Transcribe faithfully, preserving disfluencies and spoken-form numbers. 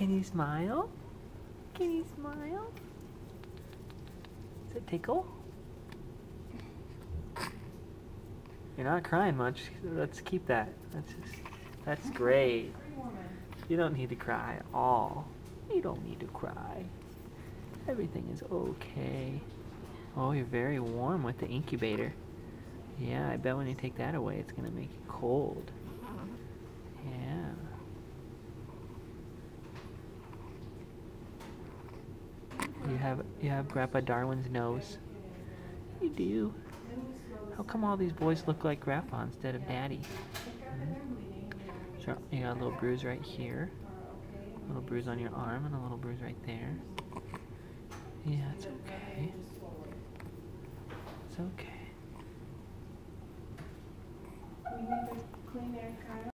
Can you smile? Can you smile? Does it tickle? You're not crying much. Let's keep that. That's just, that's great. You don't need to cry at all. You don't need to cry. Everything is okay. Oh, you're very warm with the incubator. Yeah, I bet when you take that away, it's gonna make you cold. Yeah. You have you have Grandpa Darwin's nose. You do. How come all these boys look like Grandpa instead of Daddy? Mm-hmm. So you got a little bruise right here, a little bruise on your arm, and a little bruise right there. Yeah, it's okay. It's okay.